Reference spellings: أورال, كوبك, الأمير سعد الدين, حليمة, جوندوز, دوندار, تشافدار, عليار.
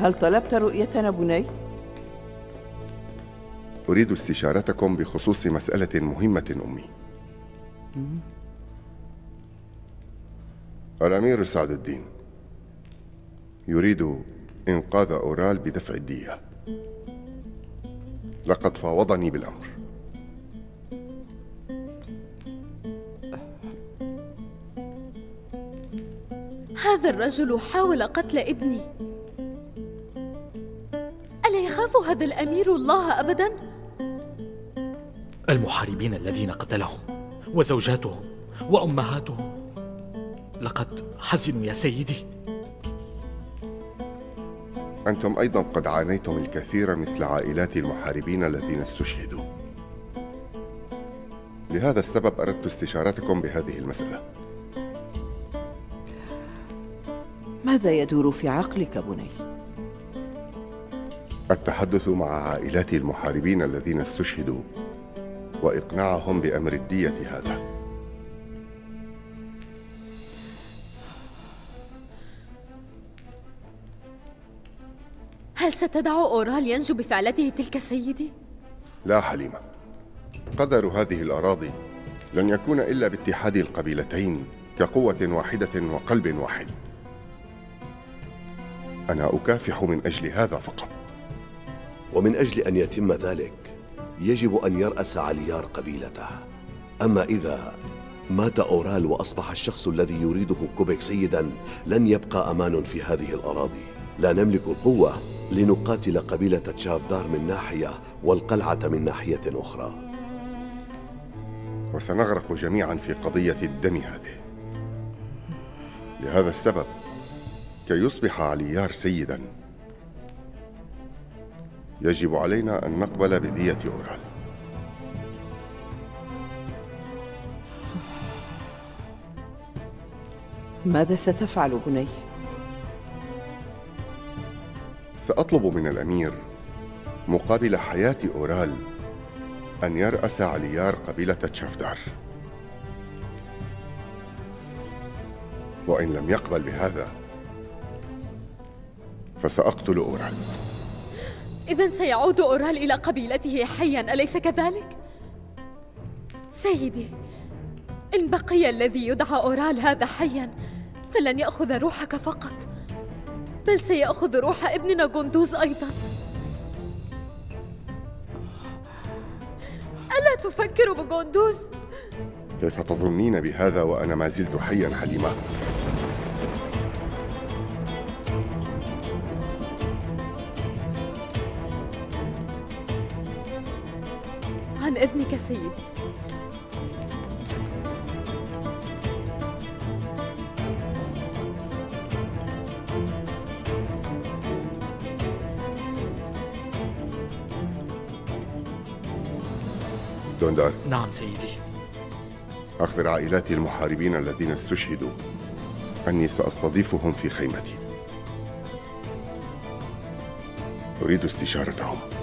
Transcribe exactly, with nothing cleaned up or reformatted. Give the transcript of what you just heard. هل طلبت رؤيتنا بني؟ أريد استشارتكم بخصوص مسألة مهمة أمي. الأمير سعد الدين يريد إنقاذ أورال بدفع الدية. لقد فاوضني بالأمر. هذا الرجل حاول قتل ابني. ألا يخاف هذا الأمير الله أبداً؟ المحاربين الذين قتلهم وزوجاتهم وأمهاتهم، لقد حزنوا يا سيدي. أنتم أيضاً قد عانيتم الكثير مثل عائلات المحاربين الذين استشهدوا. لهذا السبب أردت استشارتكم بهذه المسألة. ماذا يدور في عقلك بني؟ التحدث مع عائلات المحاربين الذين استشهدوا وإقناعهم بأمر الدية هذا. هل ستدع أورال ينجو بفعلته تلك سيدي؟ لا حليمة، قدر هذه الأراضي لن يكون إلا باتحاد القبيلتين كقوة واحدة وقلب واحد. أنا أكافح من أجل هذا فقط. ومن أجل أن يتم ذلك يجب أن يرأس عليار قبيلته. أما إذا مات أورال وأصبح الشخص الذي يريده كوبك سيداً، لن يبقى أمان في هذه الأراضي. لا نملك القوة لنقاتل قبيلة تشافدار من ناحية والقلعة من ناحية أخرى، وسنغرق جميعاً في قضية الدم هذه. لهذا السبب كي يصبح عليار سيداً يجب علينا أن نقبل بدية أورال. ماذا ستفعل بني؟ سأطلب من الأمير مقابل حياة أورال أن يرأس عليار قبيلة تشافدار. وإن لم يقبل بهذا فسأقتل أورال. إذا سيعود أورال إلى قبيلته حياً، أليس كذلك؟ سيدي، إن بقي الذي يدعى أورال هذا حياً فلن يأخذ روحك فقط، بل سيأخذ روح ابننا جوندوز أيضاً. ألا تفكر بجوندوز؟ كيف تظنين بهذا وأنا ما زلت حياً حليمة؟ عن إذنك سيدي. دوندار. نعم سيدي. أخبر عائلات المحاربين الذين استشهدوا أني سأستضيفهم في خيمتي. أريد استشارتهم.